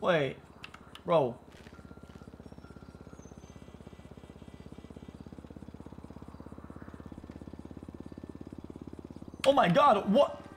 Wait. Roll. Oh my god, what?